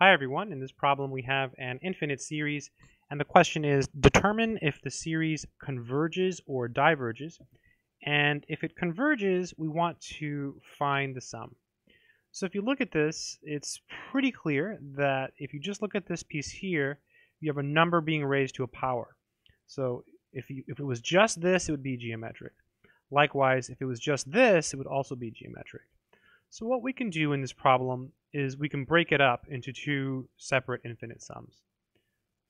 Hi everyone, in this problem we have an infinite series, and the question is determine if the series converges or diverges, and if it converges we want to find the sum. So if you look at this, it's pretty clear that if you just look at this piece here, you have a number being raised to a power. So if it was just this, it would be geometric. Likewise, if it was just this, it would also be geometric. So what we can do in this problem is we can break it up into two separate infinite sums.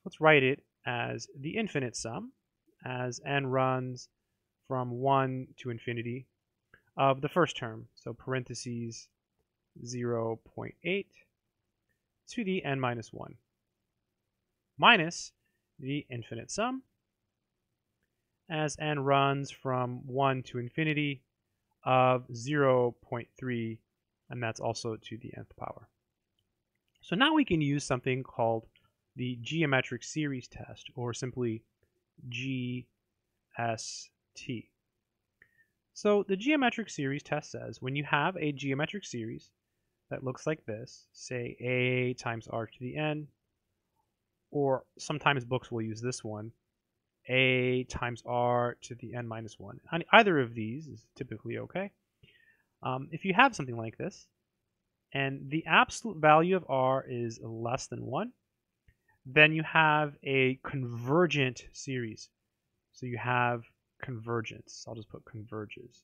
Let's write it as the infinite sum, as n runs from 1 to infinity, of the first term, so parentheses 0.8 to the n minus 1, minus the infinite sum, as n runs from 1 to infinity, of 0.3, and that's also to the nth power. So now we can use something called the geometric series test, or simply GST. So the geometric series test says when you have a geometric series that looks like this, say a times r to the n, or sometimes books will use this one, a times r to the n minus 1. Either of these is typically okay. If you have something like this, and the absolute value of r is less than 1, then you have a convergent series. So you have convergence. I'll just put converges.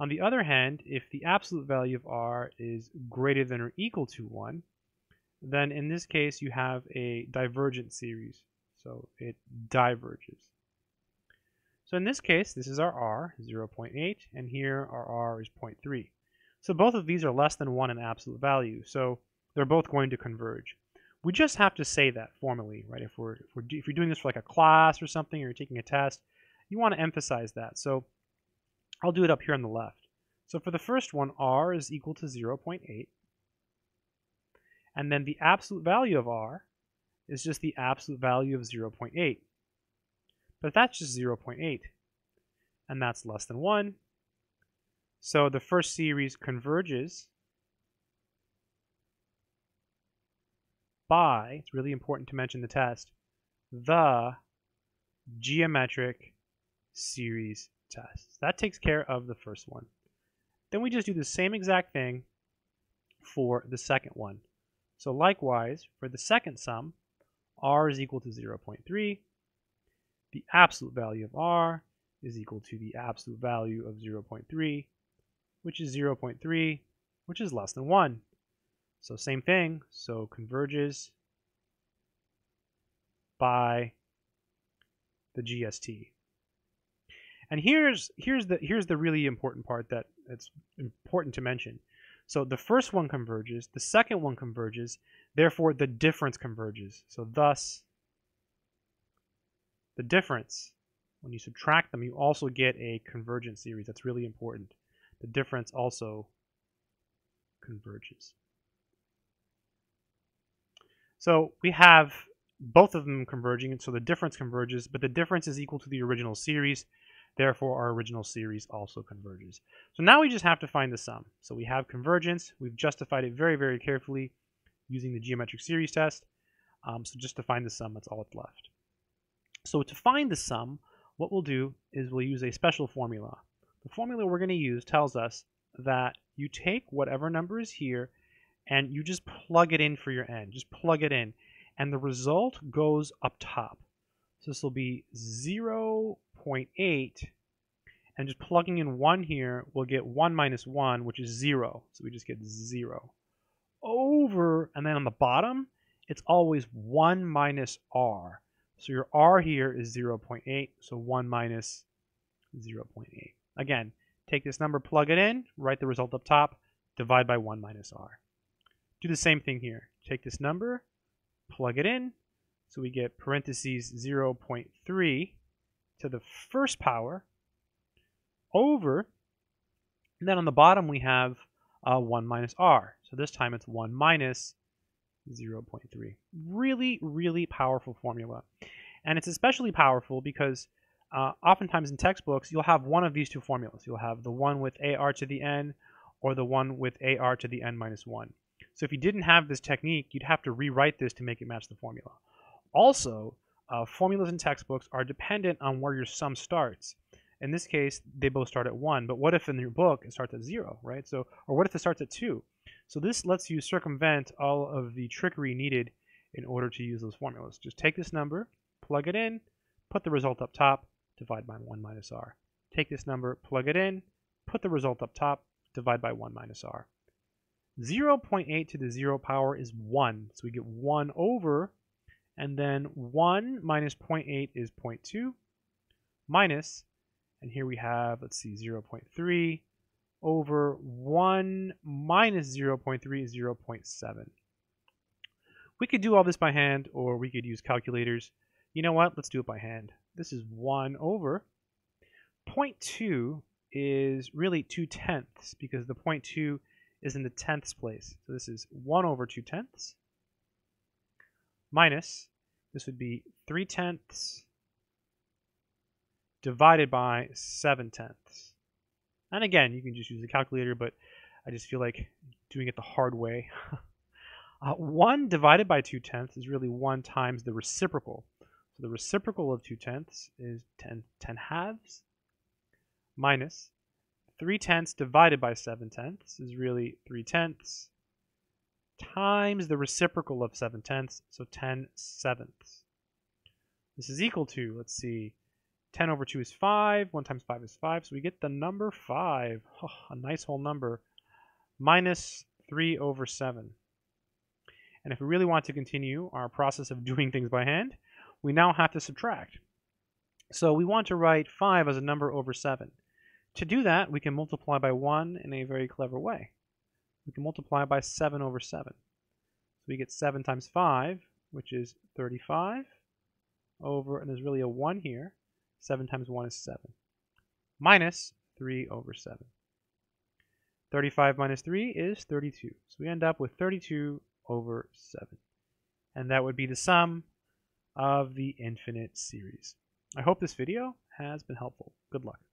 On the other hand, if the absolute value of r is greater than or equal to 1, then in this case you have a divergent series. So it diverges. So in this case, this is our r, 0.8, and here our r is 0.3. So both of these are less than 1 in absolute value, so they're both going to converge. We just have to say that formally, right? If you're doing this for like a class or something, or you're taking a test, you want to emphasize that. So I'll do it up here on the left. So for the first one, r is equal to 0.8, and then the absolute value of r is just the absolute value of 0.8. But that's just 0.8, and that's less than 1. So the first series converges by, it's really important to mention the test, the geometric series test. That takes care of the first one. Then we just do the same exact thing for the second one. So likewise, for the second sum, r is equal to 0.3, the absolute value of r is equal to the absolute value of 0.3, which is 0.3, which is less than 1. So same thing, so converges by the GST. And here's the really important part that it's important to mention. So the first one converges, the second one converges, therefore the difference converges. So thus, the difference, when you subtract them, you also get a convergent series. That's really important. The difference also converges. So we have both of them converging, so the difference converges, but the difference is equal to the original series. Therefore, our original series also converges. So now we just have to find the sum. So we have convergence. We've justified it very, very carefully using the geometric series test. So just to find the sum, that's all that's left. So to find the sum, what we'll do is we'll use a special formula. The formula we're going to use tells us that you take whatever number is here and you just plug it in for your n. Just plug it in. And the result goes up top. So this will be 0.8, and just plugging in 1 here, we'll get 1 minus 1, which is 0. So we just get 0 over, and then on the bottom, it's always 1 minus r. So your r here is 0.8, so 1 minus 0.8. Again, take this number, plug it in, write the result up top, divide by 1 minus r. Do the same thing here. Take this number, plug it in, so we get parentheses 0.3 to the first power over, and then on the bottom we have 1 minus r. So this time it's 1 minus 0.3. Really, really powerful formula. And it's especially powerful because oftentimes in textbooks you'll have one of these two formulas. You'll have the one with ar to the n or the one with ar to the n minus 1. So if you didn't have this technique, you'd have to rewrite this to make it match the formula. Also, formulas in textbooks are dependent on where your sum starts. In this case, they both start at 1, but what if in your book it starts at 0, right? So, or what if it starts at 2? So this lets you circumvent all of the trickery needed in order to use those formulas. Just take this number, plug it in, put the result up top, divide by 1 minus r. Take this number, plug it in, put the result up top, divide by 1 minus r. 0.8 to the 0 power is 1, so we get 1 over, and then 1 minus 0.8 is 0.2, minus, and here we have, let's see, 0.3 over 1 minus 0.3 is 0.7. We could do all this by hand, or we could use calculators. You know what? Let's do it by hand. This is 1 over. 0.2 is really 2/10, because the 0.2 is in the tenths place. So this is 1 over 2/10 minus, this would be 3/10 divided by 7/10. And again, you can just use a calculator, but I just feel like doing it the hard way. 1 divided by 2/10 is really 1 times the reciprocal. So the reciprocal of 2/10 is 10 halves minus 3/10 divided by 7/10 is really 3/10 times the reciprocal of 7/10, so 10/7. This is equal to, let's see, 10 over 2 is 5, 1 times 5 is 5, so we get the number 5, oh, a nice whole number, minus 3 over 7. And if we really want to continue our process of doing things by hand, we now have to subtract. So we want to write 5 as a number over 7. To do that, we can multiply by 1 in a very clever way. We can multiply by 7 over 7. So we get 7 times 5, which is 35, over, and there's really a 1 here. 7 times 1 is 7, minus 3 over 7. 35 minus 3 is 32. So we end up with 32 over 7. And that would be the sum of the infinite series. I hope this video has been helpful. Good luck.